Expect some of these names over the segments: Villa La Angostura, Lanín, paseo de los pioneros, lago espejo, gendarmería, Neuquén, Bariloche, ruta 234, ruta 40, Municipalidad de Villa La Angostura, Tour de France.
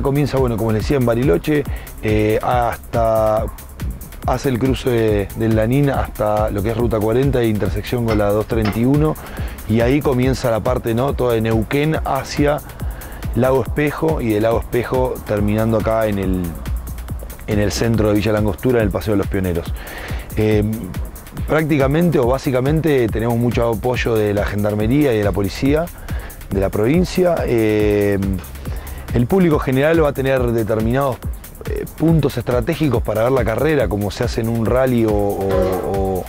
Comienza, bueno, como les decía, en Bariloche, hace el cruce del Lanín hasta lo que es ruta 40 e intersección con la 231, y ahí comienza la parte, ¿no?, toda de Neuquén hacia Lago Espejo, y del Lago Espejo terminando acá en el centro de Villa La Angostura, en el paseo de los pioneros. Prácticamente o básicamente tenemos mucho apoyo de la gendarmería y de la policía de la provincia. El público general va a tener determinados puntos estratégicos para ver la carrera, como se hace en un rally o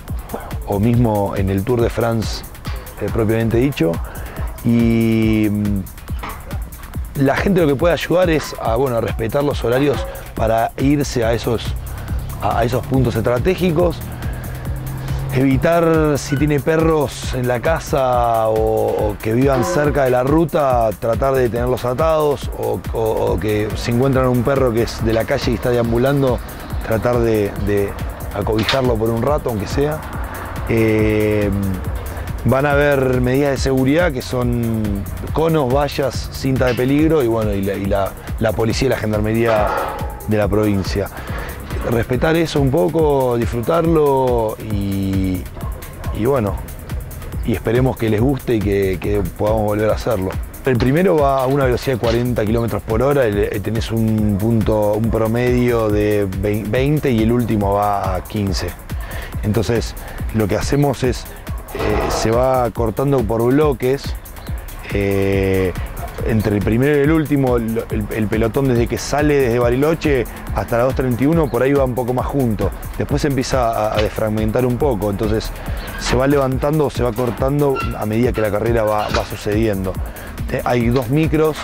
mismo en el Tour de France propiamente dicho. Y la gente lo que puede ayudar es a, bueno, a respetar los horarios para irse a esos puntos estratégicos. Evitar, si tiene perros en la casa o que vivan cerca de la ruta, tratar de tenerlos atados, o que si encuentran un perro que es de la calle y está deambulando, tratar de acobijarlo por un rato, aunque sea. Van a haber medidas de seguridad que son conos, vallas, cinta de peligro y, bueno, y la policía y la gendarmería de la provincia. Respetar eso un poco, disfrutarlo y bueno, y esperemos que les guste y que podamos volver a hacerlo. El primero va a una velocidad de 40 km por hora, tenés un promedio de 20 y el último va a 15. Entonces lo que hacemos es, se va cortando por bloques, entre el primero y el último, el pelotón desde que sale desde Bariloche hasta la 231, por ahí va un poco más junto. Después se empieza a desfragmentar un poco, entonces se va levantando, se va cortando a medida que la carrera va sucediendo. Hay dos micros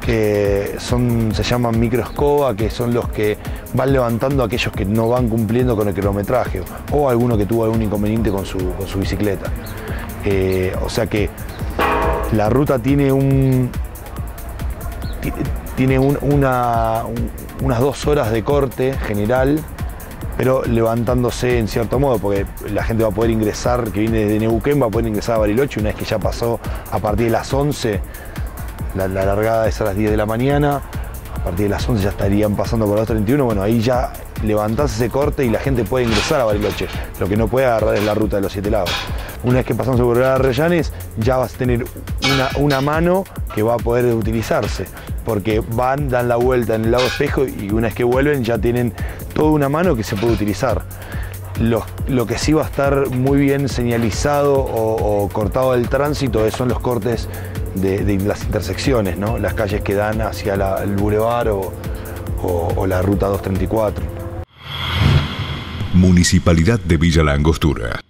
que se llaman microescoba, que son los que van levantando a aquellos que no van cumpliendo con el cronometraje, o alguno que tuvo algún inconveniente con su bicicleta. O sea que la ruta tiene unas 2 horas de corte general, pero levantándose en cierto modo, porque la gente va a poder ingresar, que viene desde Neuquén, va a poder ingresar a Bariloche una vez que ya pasó a partir de las 11, la largada es a las 10 de la mañana, a partir de las 11 ya estarían pasando por las 231, bueno, ahí ya levantarse ese corte y la gente puede ingresar a Bariloche. Lo que no puede agarrar es la ruta de los 7 lagos. Una vez que pasamos por Arrayanes, ya vas a tener una mano que va a poder utilizarse, porque van, dan la vuelta en el Lago Espejo y una vez que vuelven ya tienen toda una mano que se puede utilizar. Lo que sí va a estar muy bien señalizado o cortado del tránsito son los cortes de las intersecciones, ¿no? Las calles que dan hacia el bulevar o la ruta 234. Municipalidad de Villa La Angostura.